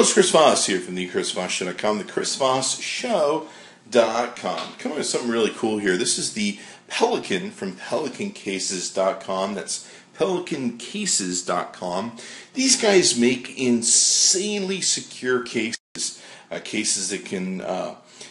it's Chris Voss here from the ChrisVossShow.com, the ChrisVossShow.com. Coming with something really cool here. This is the Pelican from PelicanCases.com. That's PelicanCases.com. These guys make insanely secure cases, cases that can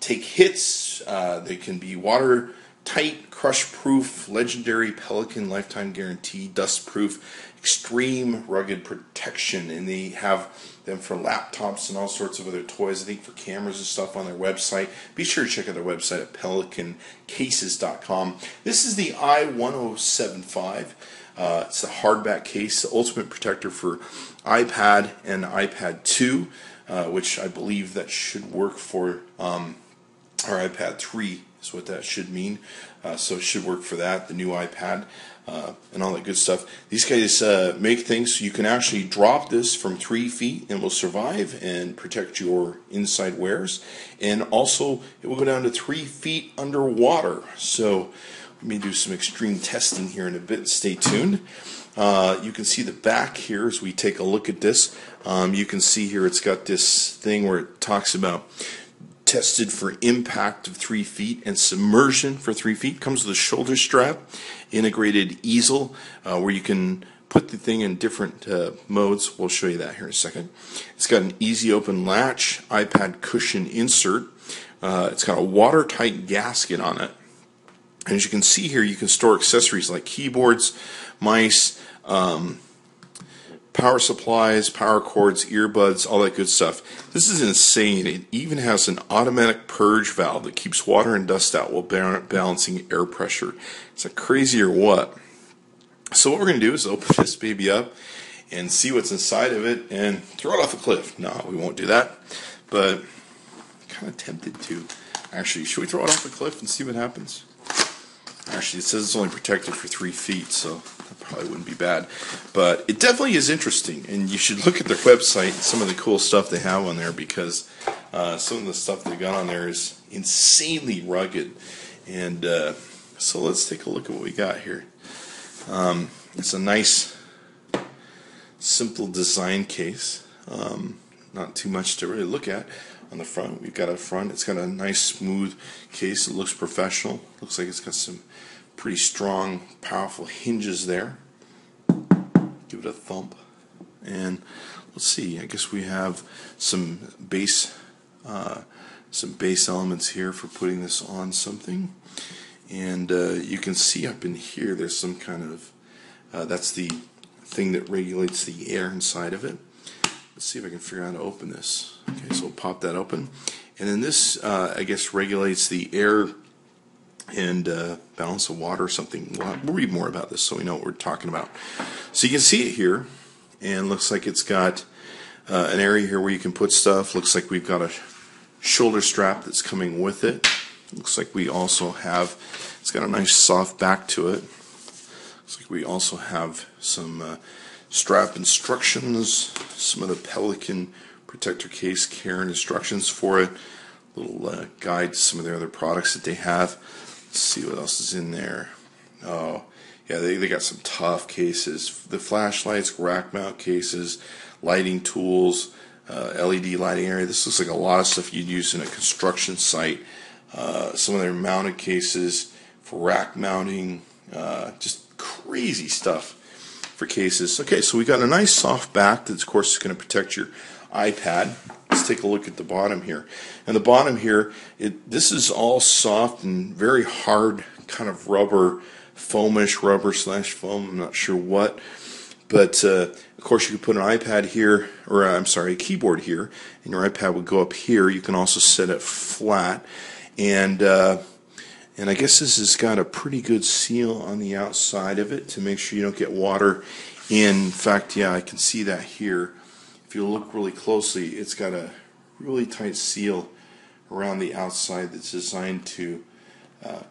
take hits, they can be water tight, crush-proof, legendary Pelican lifetime guarantee, dust-proof, extreme rugged protection, and they have them for laptops and all sorts of other toys, I think for cameras and stuff on their website. Be sure to check out their website at pelicancases.com. This is the i1075. It's the hardback case, the ultimate protector for iPad and iPad 2, which I believe that should work for our iPad 3. Is what that should mean. So it should work for that, the new iPad, and all that good stuff. These guys make things so you can actually drop this from 3 feet and it will survive and protect your inside wares. And also, it will go down to 3 feet underwater. So we may do some extreme testing here in a bit. Stay tuned. You can see the back here as we take a look at this. You can see here it's got this thing where it talks about tested for impact of 3 feet and submersion for 3 feet. Comes with a shoulder strap, integrated easel where you can put the thing in different modes. We'll show you that here in a second. It's got an easy open latch, iPad cushion insert. It's got a watertight gasket on it. And as you can see here, you can store accessories like keyboards, mice, power supplies, power cords, earbuds, all that good stuff. This is insane. It even has an automatic purge valve that keeps water and dust out while balancing air pressure. It's like crazy or what? So what we're going to do is open this baby up and see what's inside of it and throw it off a cliff. No, we won't do that, but I'm kind of tempted to. Actually, should we throw it off a cliff and see what happens? Actually, it says it's only protected for 3 feet, so that probably wouldn't be bad. But it definitely is interesting, and you should look at their website and some of the cool stuff they have on there, because some of the stuff they've got on there is insanely rugged. And so let's take a look at what we got here. It's a nice, simple design case. Not too much to really look at. On the front, we've got a front. It's got a nice smooth case. It looks professional. Looks like it's got some pretty strong, powerful hinges there. Give it a thump. And let's see. I guess we have some base elements here for putting this on something. And you can see up in here, there's some kind of that's the thing that regulates the air inside of it. Let's see if I can figure out how to open this. Okay, so we'll pop that open. And then this, I guess, regulates the air and balance of water or something. We'll read more about this so we know what we're talking about. So you can see it here, and it looks like it's got an area here where you can put stuff. Looks like we've got a shoulder strap that's coming with it. Looks like we also have, it's got a nice soft back to it. Looks like we also have some strap instructions, some of the Pelican protector case care and instructions for it, little guide to some of their other products that they have. Let's see what else is in there. Oh, yeah, they got some tough cases. The flashlights, rack mount cases, lighting tools, LED lighting area. This looks like a lot of stuff you'd use in a construction site. Some of their mounted cases for rack mounting, just crazy stuff. For cases. Okay, so we got a nice soft back that, of course, is going to protect your iPad. Let's take a look at the bottom here. And the bottom here, this is all soft and very hard, kind of rubber, foamish, rubber slash foam. I'm not sure what, but of course, you could put an iPad here, or I'm sorry, a keyboard here, and your iPad would go up here. You can also set it flat, and I guess this has got a pretty good seal on the outside of it to make sure you don't get water in. In fact, yeah, I can see that here. If you look really closely, it's got a really tight seal around the outside that's designed to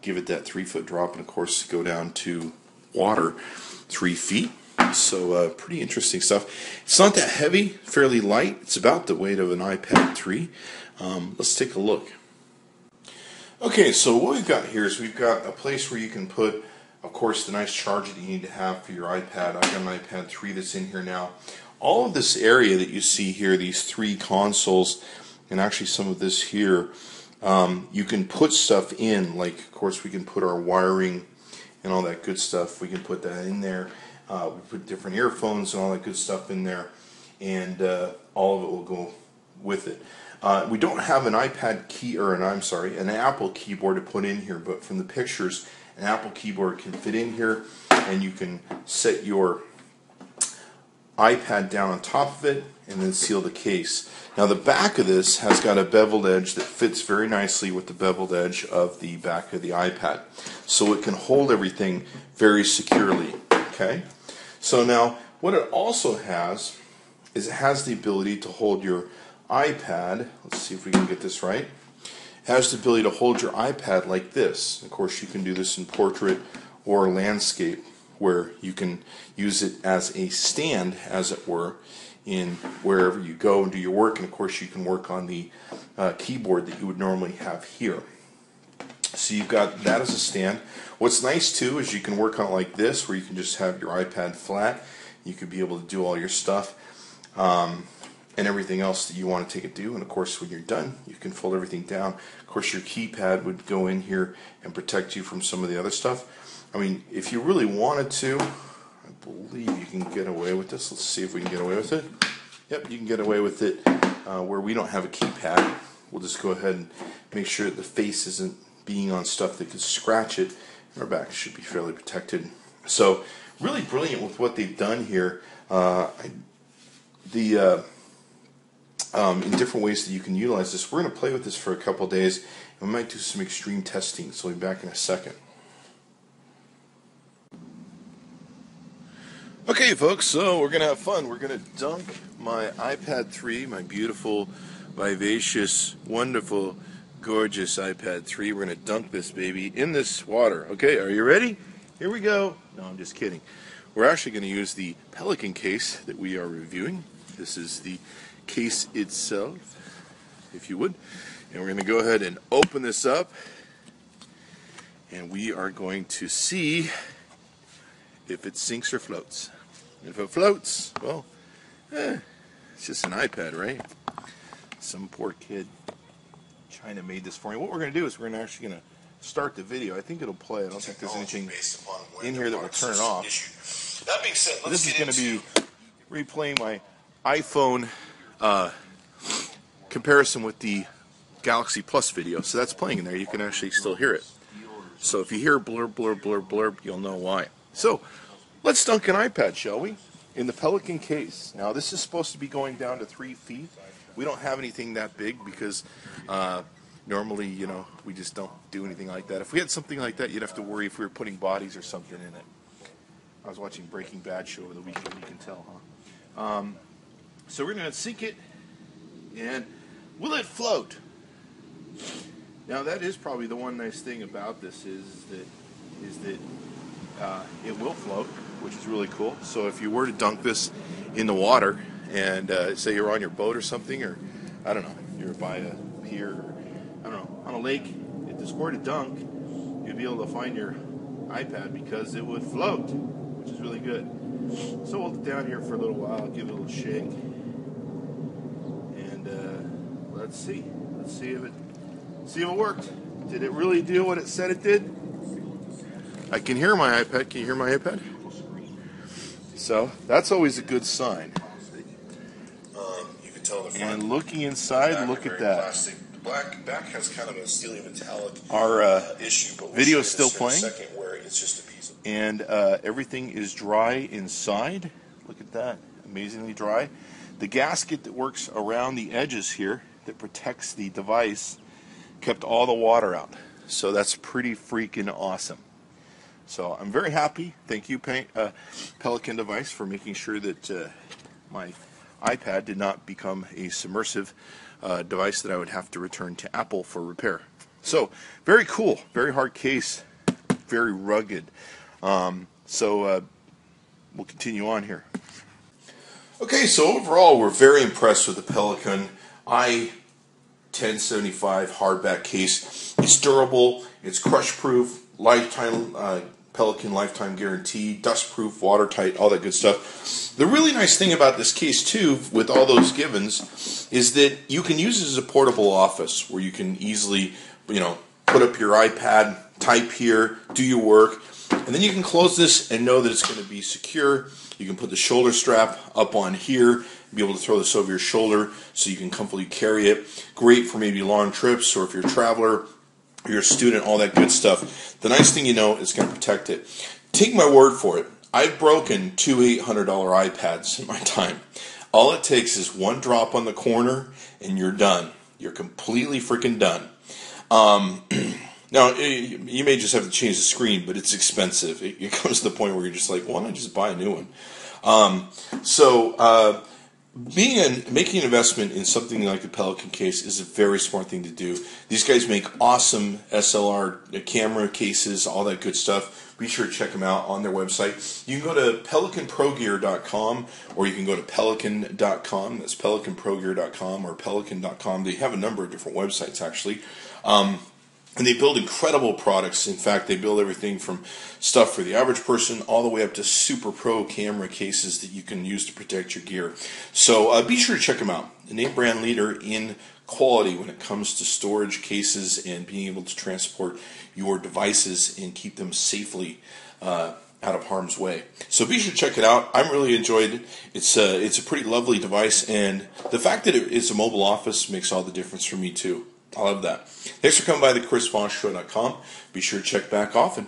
give it that 3 foot drop and, of course, go down to water 3 feet. So pretty interesting stuff. It's not that heavy, fairly light. It's about the weight of an iPad 3. Let's take a look. Okay, so what we've got here is we've got a place where you can put, of course, the nice charger that you need to have for your iPad. I've got an iPad 3 that's in here now. all of this area that you see here, these three consoles, and actually some of this here, you can put stuff in. Like, of course, we can put our wiring and all that good stuff. We can put that in there. We put different earphones and all that good stuff in there, and all of it will go with it. We don't have an iPad key, or an Apple keyboard to put in here, but from the pictures, an Apple keyboard can fit in here, and you can set your iPad down on top of it and then seal the case. Now the back of this has got a beveled edge that fits very nicely with the beveled edge of the back of the iPad, so it can hold everything very securely. Okay, so now what it also has is it has the ability to hold your iPad. Let's see if we can get this right. It has the ability to hold your iPad like this. Of course, you can do this in portrait or landscape, where you can use it as a stand, as it were, in wherever you go and do your work. And of course, you can work on the keyboard that you would normally have here. So you've got that as a stand. What's nice too is you can work on it like this, where you can just have your iPad flat. You could be able to do all your stuff and everything else that you want to take it to. And of course, when you're done, you can fold everything down. Of course, your keypad would go in here and protect you from some of the other stuff. I mean, if you really wanted to, I believe you can get away with this. Let's see if we can get away with it. Yep, you can get away with it where we don't have a keypad. We'll just go ahead and make sure that the face isn't being on stuff that could scratch it. Our back should be fairly protected. So, really brilliant with what they've done here. In different ways that you can utilize this. We're going to play with this for a couple days, and we might do some extreme testing. So, we'll be back in a second. Okay, folks, so we're going to have fun. We're going to dunk my iPad 3, my beautiful, vivacious, wonderful, gorgeous iPad 3. We're going to dunk this baby in this water. Okay, are you ready? Here we go. No, I'm just kidding. We're actually going to use the Pelican case that we are reviewing. This is the case itself, if you would. And we're going to go ahead and open this up. And we are going to see if it sinks or floats. If it floats, well, it's just an iPad, right? Some poor kid China made this for me. What we're going to do is we're actually going to start the video. I think it'll play. I don't think there's anything in here that will turn it off. That being said, this is going to be replaying my iPhone comparison with the Galaxy Plus video. So that's playing in there. You can actually still hear it. So if you hear blurb, blurb, blurb, blurb, you'll know why. So, let's dunk an iPad, shall we? In the Pelican case. Now, this is supposed to be going down to 3 feet. We don't have anything that big because normally, you know, we just don't do anything like that. If we had something like that, you'd have to worry if we were putting bodies or something in it. I was watching Breaking Bad show over the weekend, you can tell, huh? So we're going to sink it, and will it float? Now, that is probably the one nice thing about this is that it will float, which is really cool. So if you were to dunk this in the water and say you're on your boat or something, or I don't know, you're by a pier, or I don't know, on a lake, if this were to dunk, you'd be able to find your iPad because it would float, which is really good. So hold it down here for a little while, give it a little shake, and let's see if it worked. Did it really do what it said it did? I can hear my iPad. Can you hear my iPad? So that's always a good sign. You can tell the front. And looking inside, look at that. Plastic. The back has kind of a steely metallic issue. But we'll video is still playing. Where it's just a piece of and everything is dry inside. Look at that. Amazingly dry. The gasket that works around the edges here that protects the device kept all the water out. So that's pretty freaking awesome. So I'm very happy. Thank you, Pelican Device, for making sure that my iPad did not become a submersive device that I would have to return to Apple for repair. So very cool, very hard case, very rugged. So we'll continue on here. Okay, so overall we're very impressed with the Pelican i1075 hardback case. It's durable, it's crush proof, lifetime Pelican lifetime guarantee, dustproof, watertight, all that good stuff. The really nice thing about this case too, with all those givens, is that you can use it as a portable office where you can easily, you know, put up your iPad, type here, do your work, and then you can close this and know that it's going to be secure. You can put the shoulder strap up on here, be able to throw this over your shoulder so you can comfortably carry it. Great for maybe long trips, or if you're a traveler, your student, all that good stuff. The nice thing, you know, it's going to protect it. Take my word for it. I've broken two $800 iPads in my time. All it takes is one drop on the corner and you're done. You're completely freaking done. Now, you may just have to change the screen, but it's expensive. It comes to the point where you're just like, why don't I just buy a new one? Making an investment in something like the Pelican case is a very smart thing to do. These guys make awesome SLR camera cases, all that good stuff. Be sure to check them out on their website. You can go to PelicanProGear.com, or you can go to Pelican.com. That's PelicanProGear.com or Pelican.com. They have a number of different websites, actually. And they build incredible products. In fact, they build everything from stuff for the average person all the way up to super pro camera cases that you can use to protect your gear. So be sure to check them out. A name brand leader in quality when it comes to storage cases and being able to transport your devices and keep them safely out of harm's way. So be sure to check it out. I'm really enjoyed it. It's a pretty lovely device, and the fact that it is a mobile office makes all the difference for me too. I love that. Thanks for coming by the ChrisVossShow.com. Be sure to check back often.